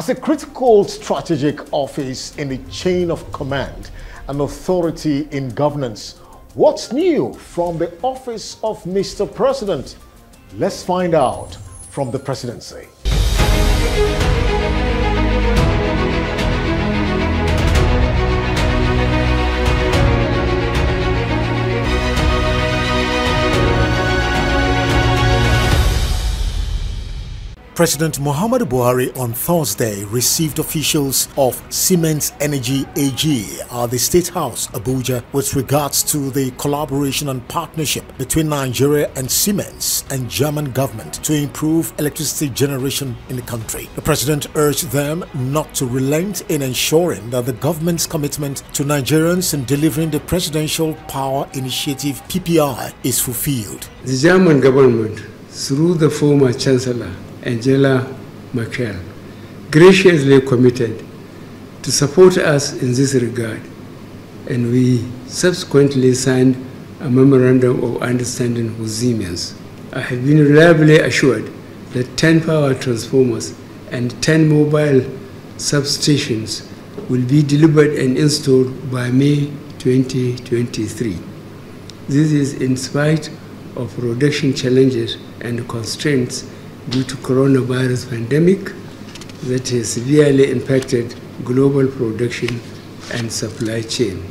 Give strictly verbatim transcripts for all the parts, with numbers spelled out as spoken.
As a critical strategic office in the chain of command and authority in governance, what's new from the office of Mister President? Let's find out from the presidency. President Muhammadu Buhari on Thursday received officials of Siemens Energy A G at the State House, Abuja, with regards to the collaboration and partnership between Nigeria and Siemens and German government to improve electricity generation in the country. The president urged them not to relent in ensuring that the government's commitment to Nigerians in delivering the Presidential Power Initiative P P I is fulfilled. The German government, through the former Chancellor Angela McHale, graciously committed to support us in this regard, and we subsequently signed a memorandum of understanding with Siemens. I have been reliably assured that ten power transformers and ten mobile substations will be delivered and installed by May twenty twenty-three. This is in spite of production challenges and constraints due to coronavirus pandemic that has severely impacted global production and supply chain.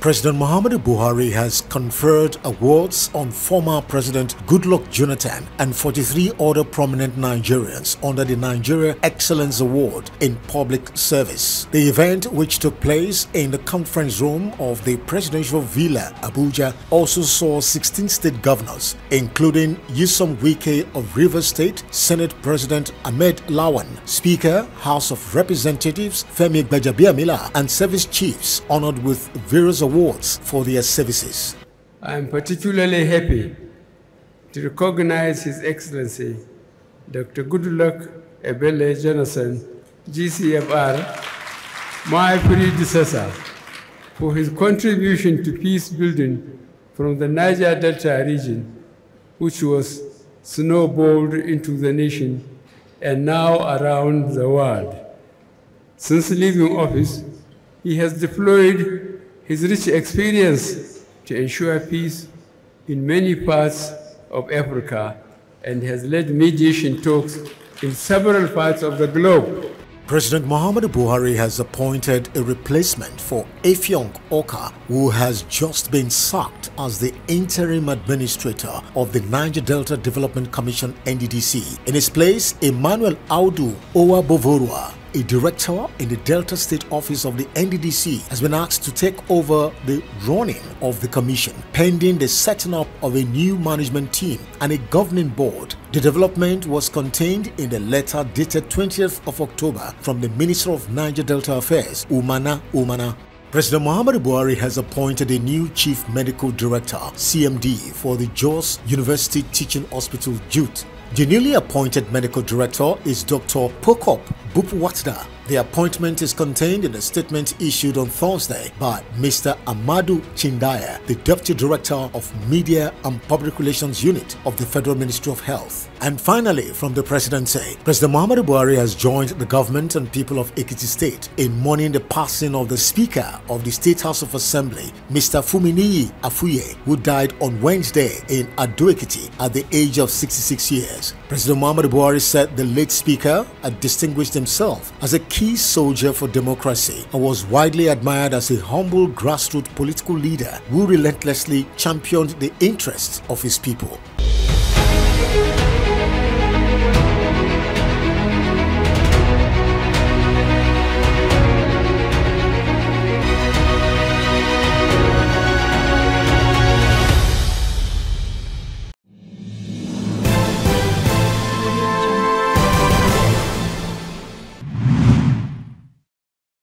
President Muhammadu Buhari has conferred awards on former President Goodluck Jonathan and forty-three other prominent Nigerians under the Nigeria Excellence Award in Public Service. The event, which took place in the conference room of the Presidential Villa, Abuja, also saw sixteen state governors, including Yusuf Wike of Rivers State, Senate President Ahmed Lawan, Speaker, House of Representatives Femi Gbajabiamila, and service chiefs honored with various awards. awards for their services. I am particularly happy to recognize His Excellency Doctor Goodluck Ebele Jonathan, G C F R, my predecessor, for his contribution to peace building from the Niger Delta region, which was snowballed into the nation and now around the world. Since leaving office, he has deployed his rich experience to ensure peace in many parts of Africa and has led mediation talks in several parts of the globe. President Muhammadu Buhari has appointed a replacement for Efiong Oka, who has just been sacked as the interim administrator of the Niger Delta Development Commission N D D C. In his place, Emmanuel Audu Owa Bovorua, a director in the Delta State Office of the N D D C, has been asked to take over the running of the commission, pending the setting up of a new management team and a governing board. The development was contained in a letter dated twentieth of October from the Minister of Niger Delta Affairs, Umana Umana. President Muhammadu Buhari has appointed a new Chief Medical Director, C M D, for the Jos University Teaching Hospital, J U T. The newly appointed medical director is Doctor Pokop Bupwatda. The appointment is contained in a statement issued on Thursday by Mister Amadu Chindaya, the Deputy Director of Media and Public Relations Unit of the Federal Ministry of Health. And finally, from the presidency, President Muhammadu Buhari has joined the government and people of Ekiti State in mourning the passing of the Speaker of the State House of Assembly, Mister Fuminiyi Afuye, who died on Wednesday in Ado-Ekiti at the age of sixty-six years. President Muhammadu Buhari said the late Speaker had distinguished himself as a key soldier for democracy and was widely admired as a humble grassroots political leader who relentlessly championed the interests of his people.